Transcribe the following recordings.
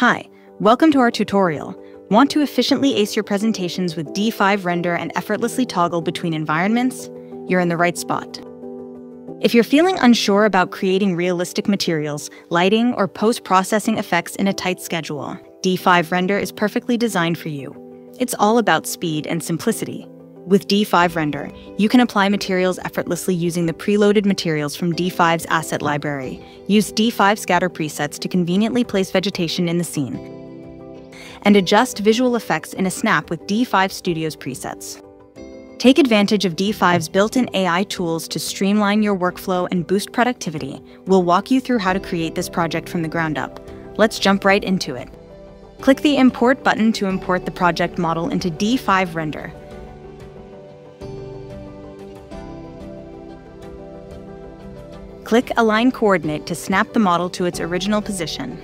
Hi, welcome to our tutorial. Want to efficiently ace your presentations with D5 Render and effortlessly toggle between environments? You're in the right spot. If you're feeling unsure about creating realistic materials, lighting, or post-processing effects in a tight schedule, D5 Render is perfectly designed for you. It's all about speed and simplicity. With D5 Render, you can apply materials effortlessly using the preloaded materials from D5's Asset Library. Use D5 Scatter Presets to conveniently place vegetation in the scene, and adjust visual effects in a snap with D5 Studio's presets. Take advantage of D5's built-in AI tools to streamline your workflow and boost productivity. We'll walk you through how to create this project from the ground up. Let's jump right into it. Click the Import button to import the project model into D5 Render. Click Align Coordinate to snap the model to its original position.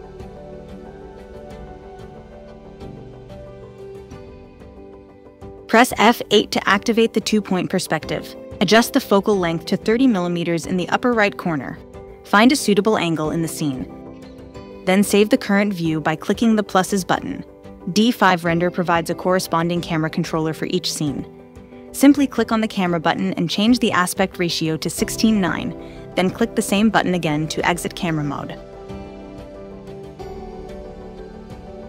Press F8 to activate the two-point perspective. Adjust the focal length to 30 mm in the upper right corner. Find a suitable angle in the scene. Then save the current view by clicking the pluses button. D5 Render provides a corresponding camera controller for each scene. Simply click on the camera button and change the aspect ratio to 16:9, then click the same button again to exit camera mode.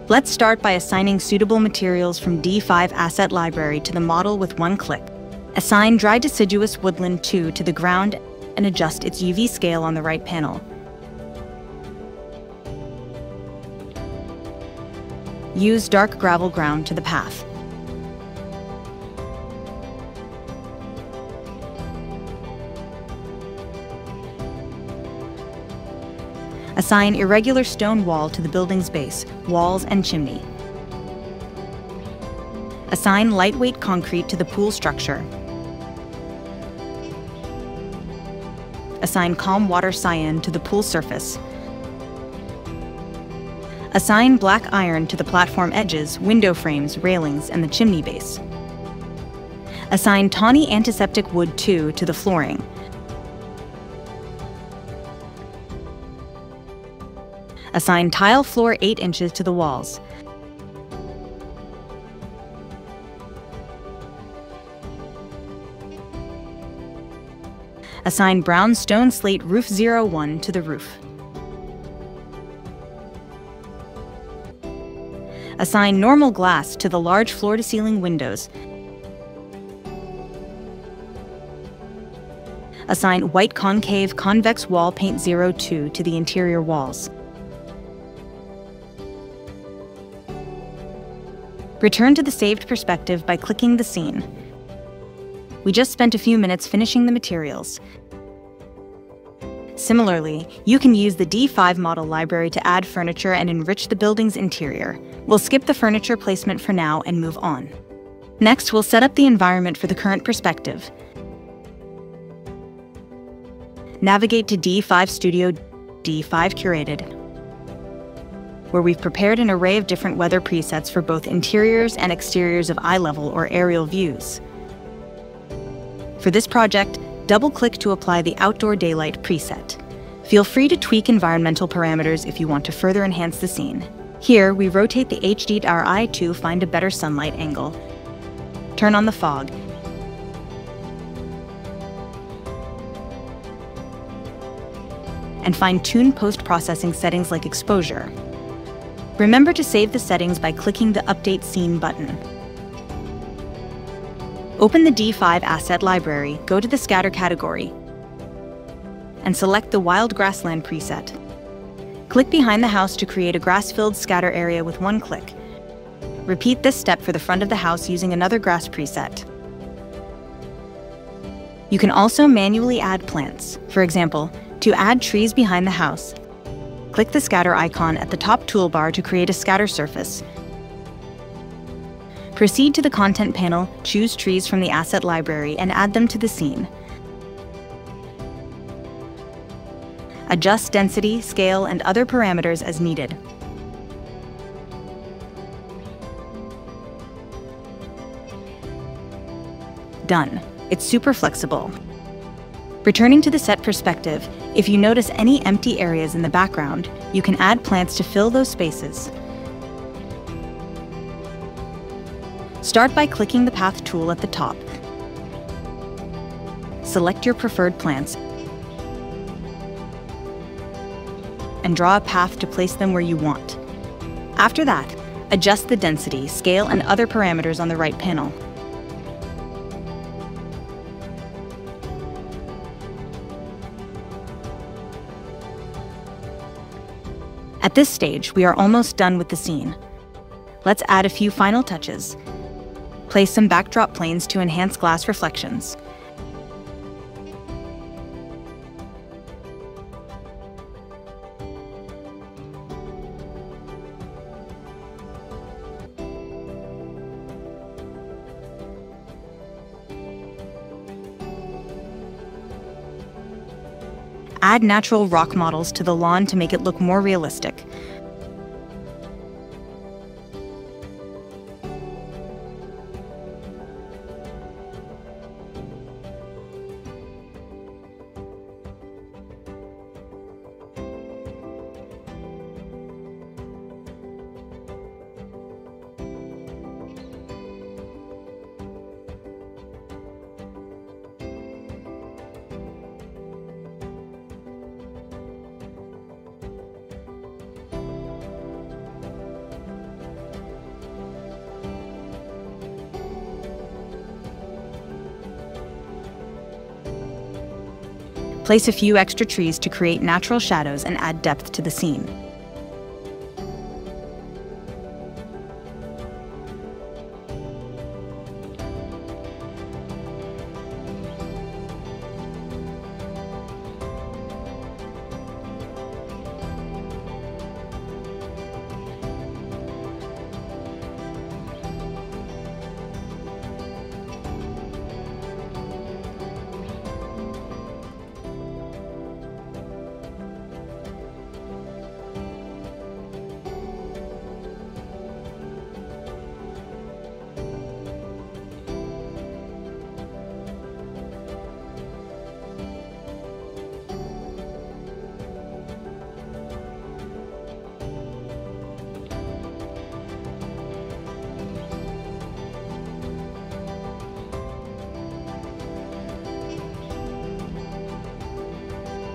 Let's start by assigning suitable materials from D5 Asset Library to the model with one click. Assign Dry Deciduous Woodland 2 to the ground and adjust its UV scale on the right panel. Use Dark Gravel Ground to the path. Assign irregular stone wall to the building's base, walls, and chimney. Assign lightweight concrete to the pool structure. Assign calm water cyan to the pool surface. Assign black iron to the platform edges, window frames, railings, and the chimney base. Assign tawny antiseptic wood 2 to the flooring. Assign tile floor 8 inches to the walls. Assign brown stone slate roof 01 to the roof. Assign normal glass to the large floor-to-ceiling windows. Assign white concave convex wall paint 02 to the interior walls. Return to the saved perspective by clicking the scene. We just spent a few minutes finishing the materials. Similarly, you can use the D5 model library to add furniture and enrich the building's interior. We'll skip the furniture placement for now and move on. Next, we'll set up the environment for the current perspective. Navigate to D5 Studio, D5 Curated, where we've prepared an array of different weather presets for both interiors and exteriors of eye level or aerial views. For this project, double-click to apply the Outdoor Daylight preset. Feel free to tweak environmental parameters if you want to further enhance the scene. Here, we rotate the HDRI to find a better sunlight angle. Turn on the fog. And fine-tune post-processing settings like exposure. Remember to save the settings by clicking the Update Scene button. Open the D5 Asset Library, go to the Scatter category, and select the Wild Grassland preset. Click behind the house to create a grass-filled scatter area with one click. Repeat this step for the front of the house using another grass preset. You can also manually add plants. For example, to add trees behind the house, click the scatter icon at the top toolbar to create a scatter surface. Proceed to the content panel, choose trees from the asset library and add them to the scene. Adjust density, scale, and other parameters as needed. Done. It's super flexible. Returning to the set perspective, if you notice any empty areas in the background, you can add plants to fill those spaces. Start by clicking the Path tool at the top. Select your preferred plants and draw a path to place them where you want. After that, adjust the density, scale, and other parameters on the right panel. At this stage, we are almost done with the scene. Let's add a few final touches. Place some backdrop planes to enhance glass reflections. Add natural rock models to the lawn to make it look more realistic. Place a few extra trees to create natural shadows and add depth to the scene.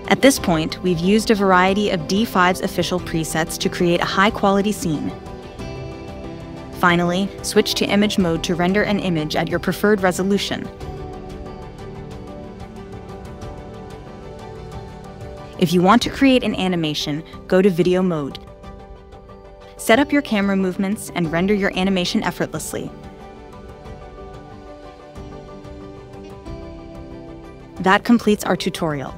At this point, we've used a variety of D5's official presets to create a high-quality scene. Finally, switch to image mode to render an image at your preferred resolution. If you want to create an animation, go to video mode. Set up your camera movements and render your animation effortlessly. That completes our tutorial.